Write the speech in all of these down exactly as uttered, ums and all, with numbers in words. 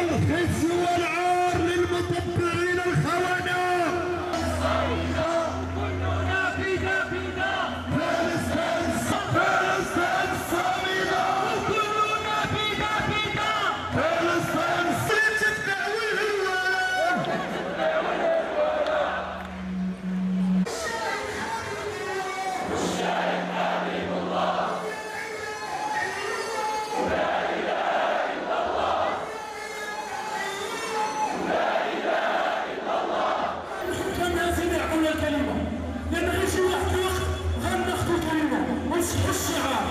الخز والعار للمطبعين الخونة، صيدا كلنا فدا فدا، فلسطين فلسطين صامدة، كلنا فدا فدا، فلسطين سجدنا والهوان، سجدنا والهوان. الشاعر حبيب الله، لا إله إلا الله. ويصحوا الشعار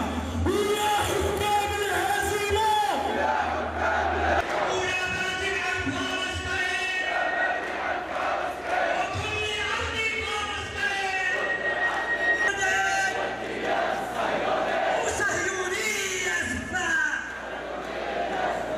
ويا حكام الهزيمة، ويا حكام الهزيمة، ويا بادئ عن فلسطين، يا بادئ عن فلسطين، وكل عهد فلسطين والقياس الصهيوني وصهيونية الزفاف، وفلسطين أرض الكفاح، وفلسطين أرض الكفاح، وصهيونية الزفاف.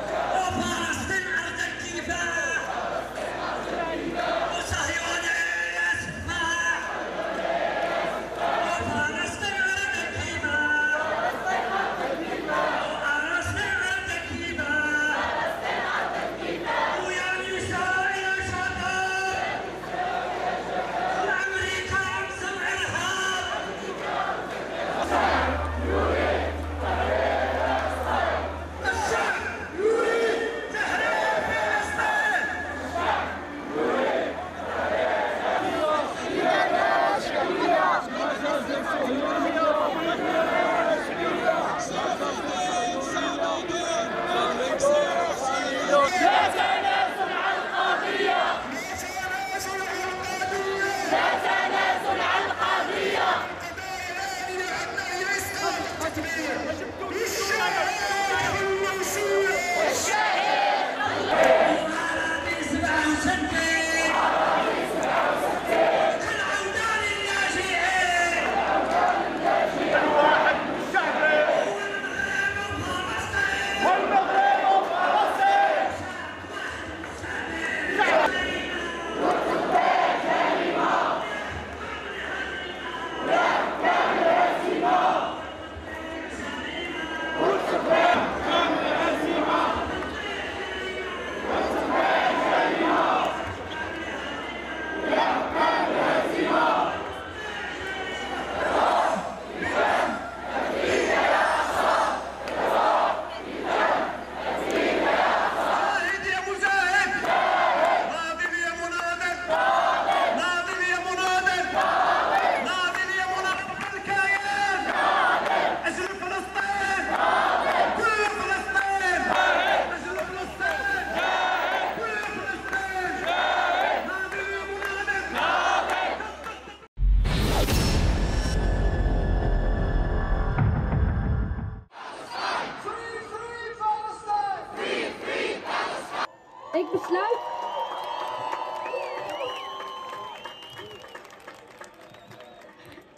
Ik besluit.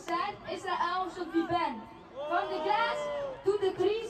Zijn Israël zoals wie ben. Van de glaas tot de kries.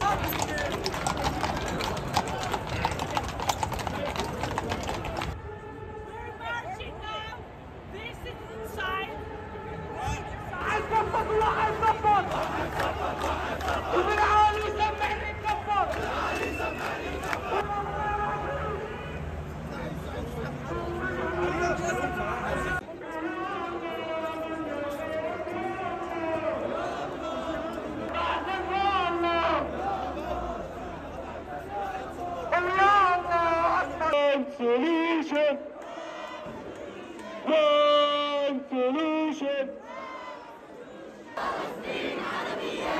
Solution. One solution. Palestine Arabia.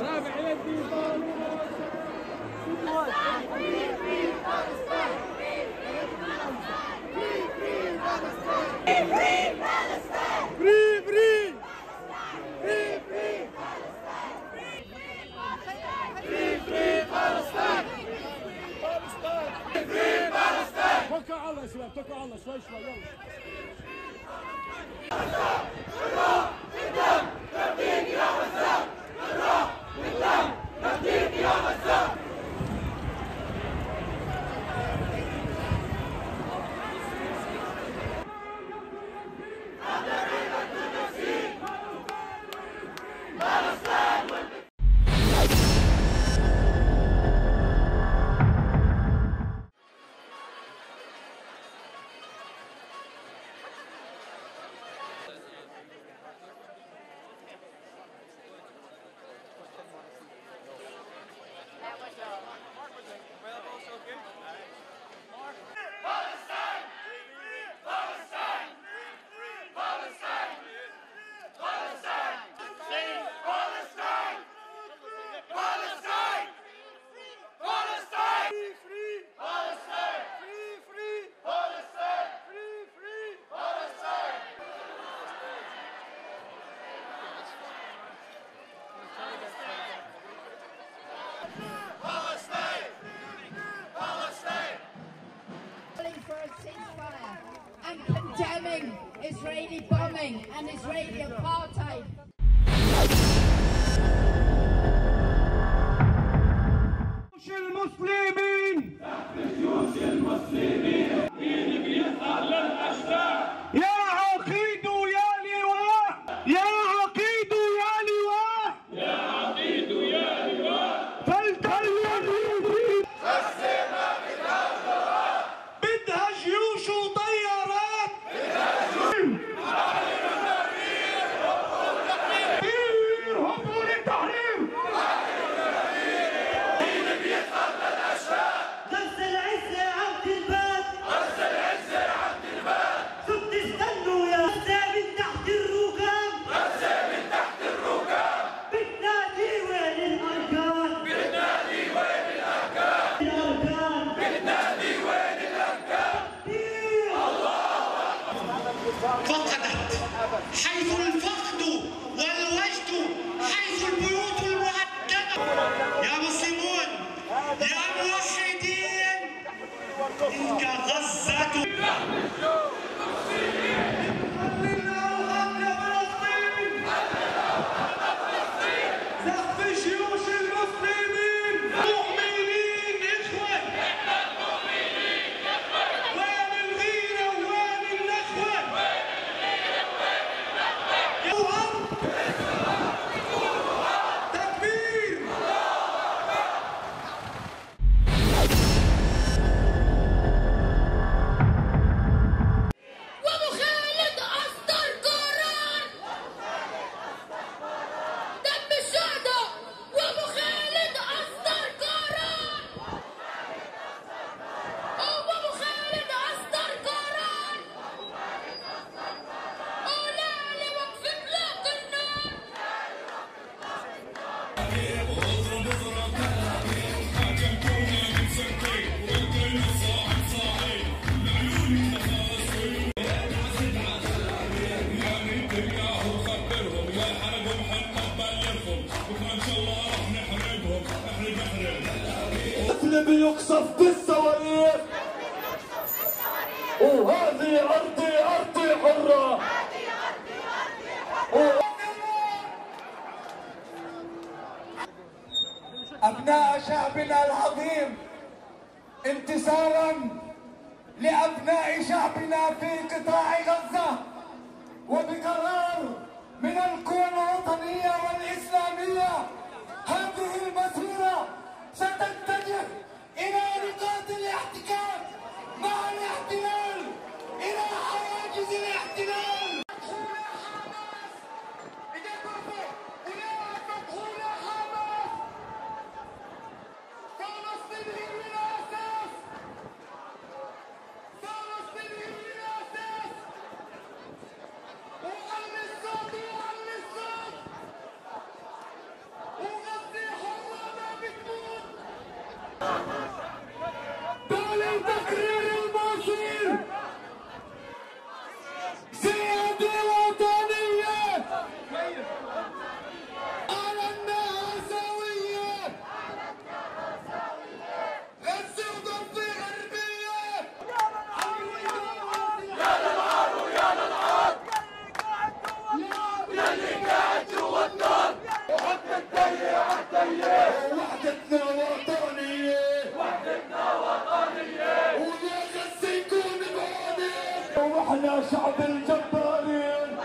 رافع يدي Palestine. Free, free Palestine. Free, free Palestine. Free, free Palestine. Free, free Palestine. Free, free. Free, free Palestine. Free, free Palestine! Free Palestine! Free Palestine! توكل على الله يا شباب، توكل على الله شوي شوي يلا. Israeli bombing and Israeli apartheid. جيش المسلمين تحت جيوش المسلمين مين بيسعى للأشجار يا عقيد يا لواء يا عقيد يا لواء يا عقيد يا لواء فلتلوذوا في السماء الأشجار بدها جيوش وطيارات بدها جيوش هبوا للتحرير فقدت حيث الفقد والوجد حيث البيوت المهددة يا مسلمون يا موحدين تلك غزة بيقصف بالصواريخ وهذه أرضي أرضي حرة هذه أرضي أرضي حرة أبناء شعبنا العظيم انتصارا لأبناء شعبنا في قطاع غزة وبقرار من القوى الوطنية والإسلامية هذه المسيرة ستتجه إلى نقاط الاحتكاك مع الاحتلال إلى حواجز الاحتلال وإحنا شعب الجبارين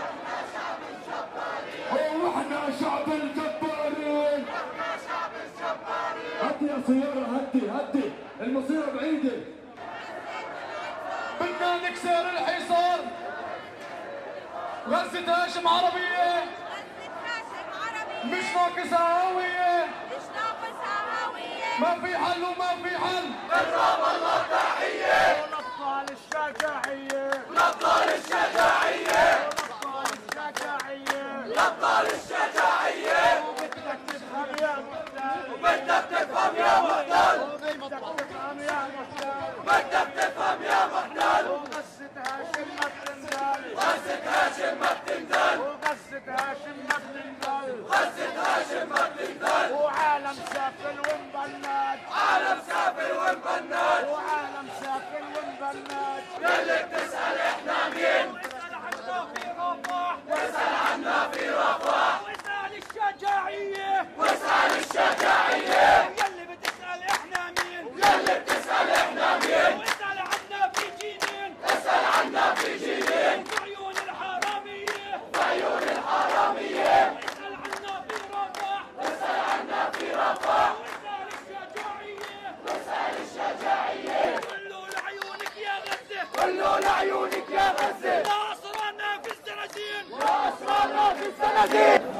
وإحنا شعب الجبارين وإحنا شعب الجبارين هدي يا سيارة هدي هدي المصيرة بعيدة بدنا نكسر الحصار غزة هاشم عربية مش ناقصها هوية مش ناقصها هوية ما في حل وما في حل نضرب الله تحية ونبطل الشجاعية نبطل الشجاعية نبطل الشجاعية نبطل الشجاعية وبدك تفهم يا مختل وبدك تفهم يا مختل وبدك تفهم يا مختل وبدك تفهم يا مختل وغزة هاشم ما بتنزل غزة هاشم ما بتنزل وغزة هاشم ما بتنزل غزة هاشم ما بتنزل وعالم سافل ومبند عالم سافل ومبند وعالم سافل ومبند يلي بتسأل احنا مين التوفيق.